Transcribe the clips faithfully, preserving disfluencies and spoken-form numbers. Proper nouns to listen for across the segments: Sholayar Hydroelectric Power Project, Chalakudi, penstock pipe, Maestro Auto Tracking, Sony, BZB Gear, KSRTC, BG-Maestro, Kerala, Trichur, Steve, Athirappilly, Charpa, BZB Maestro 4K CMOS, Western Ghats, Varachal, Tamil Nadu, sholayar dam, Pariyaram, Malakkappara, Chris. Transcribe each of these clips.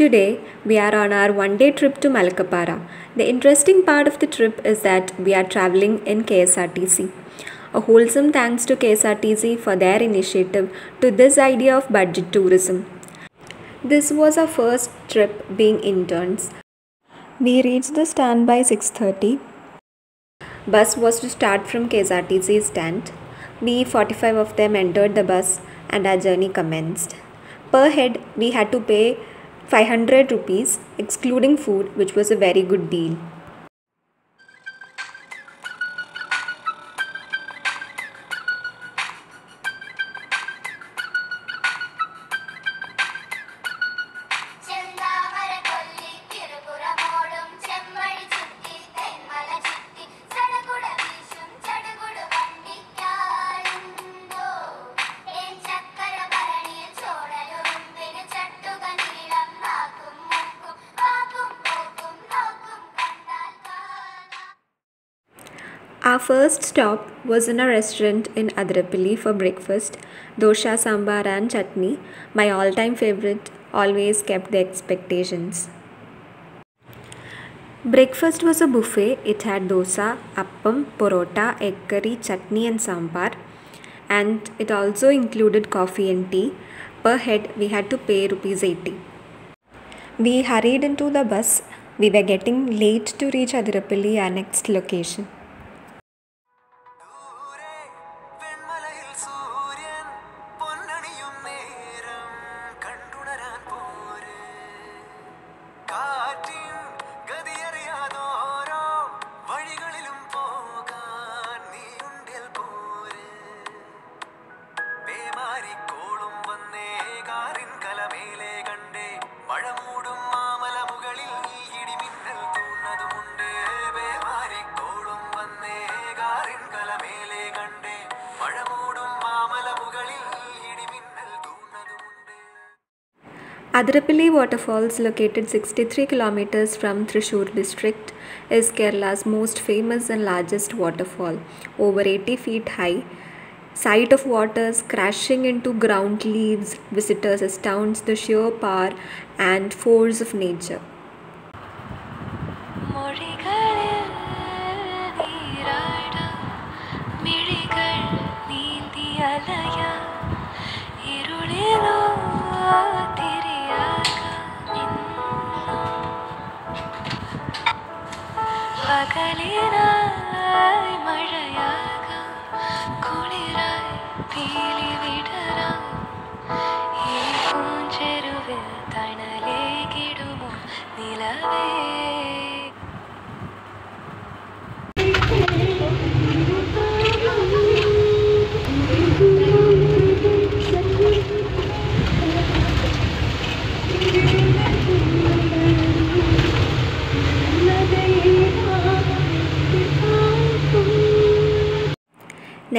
Today, we are on our one-day trip to Malakkappara. The interesting part of the trip is that we are travelling in K S R T C. A wholesome thanks to K S R T C for their initiative to this idea of budget tourism. This was our first trip being interns. We reached the stand by six thirty. Bus was to start from K S R T C stand. We forty-five of them entered the bus and our journey commenced. Per head, we had to pay five hundred rupees excluding food, which was a very good deal. Our first stop was in a restaurant in Athirappilly for breakfast, dosha, sambar and chutney, my all-time favorite, always kept the expectations. Breakfast was a buffet. It had dosa, appam, porota, egg curry, chutney and sambar, and it also included coffee and tea. Per head we had to pay rupees eighty. We hurried into the bus. We were getting late to reach Athirappilly, our next location. Athirappilly Waterfalls, located sixty-three kilometers from Trichur district, is Kerala's most famous and largest waterfall, over eighty feet high. Sight of waters crashing into ground leaves, visitors astounds the sheer power and force of nature.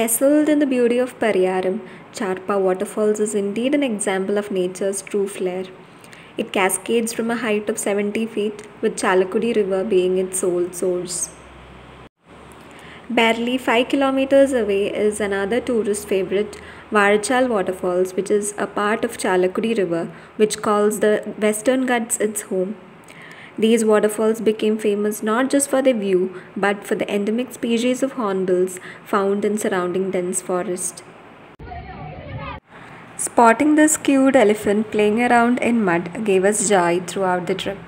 Nestled in the beauty of Pariyaram, Charpa waterfalls is indeed an example of nature's true flair. It cascades from a height of seventy feet, with Chalakudi river being its sole source. Barely five kilometers away is another tourist favorite, Varachal waterfalls, which is a part of Chalakudi river, which calls the Western Ghats its home. These waterfalls became famous not just for their view, but for the endemic species of hornbills found in surrounding dense forest. Spotting this cute elephant playing around in mud gave us joy throughout the trip.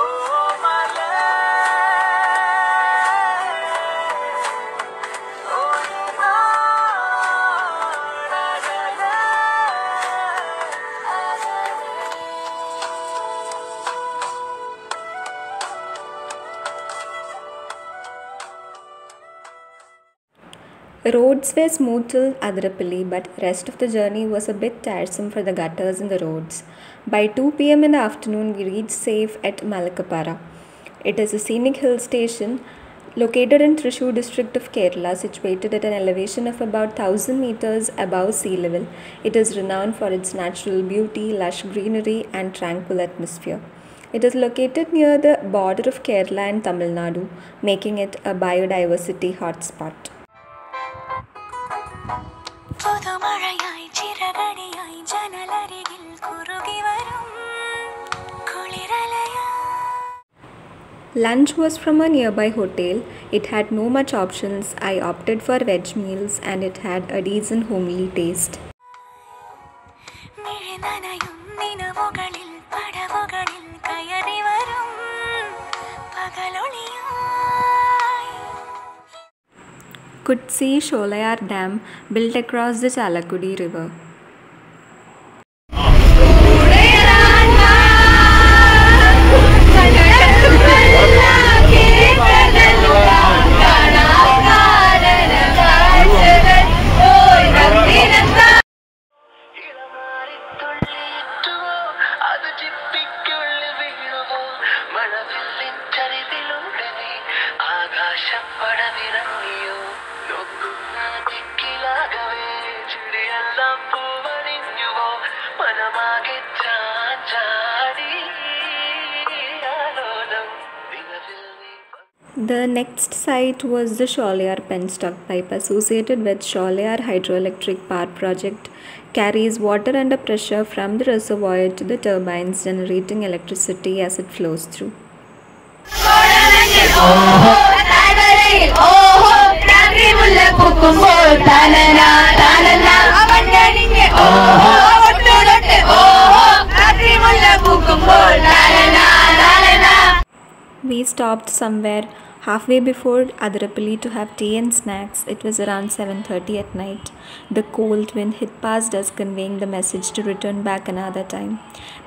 Oh, The roads were smooth till Athirappilly, but rest of the journey was a bit tiresome for the gutters and the roads. By two p m in the afternoon, we reached safe at Malakkappara. It is a scenic hill station located in Trichur district of Kerala, situated at an elevation of about one thousand meters above sea level. It is renowned for its natural beauty, lush greenery and tranquil atmosphere. It is located near the border of Kerala and Tamil Nadu, making it a biodiversity hotspot. Lunch was from a nearby hotel. It had no much options. I opted for veg meals and it had a decent homely taste. Could see Sholayar Dam built across the Chalakudi river. The next site was the Sholayar penstock pipe associated with Sholayar Hydroelectric Power Project. Carries water under pressure from the reservoir to the turbines, generating electricity as it flows through. We stopped somewhere halfway before Athirappilly to have tea and snacks. It was around seven thirty at night. The cold wind hit past us, conveying the message to return back another time.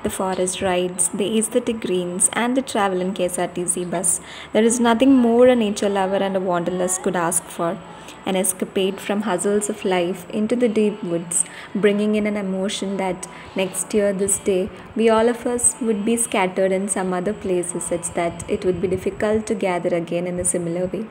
The forest rides, the aesthetic greens and the travel in K S R T C bus. There is nothing more a nature lover and a wanderlust could ask for. An escapade from hustles of life into the deep woods, bringing in an emotion that next year this day, we all of us would be scattered in some other places such that it would be difficult to gather again in a similar way.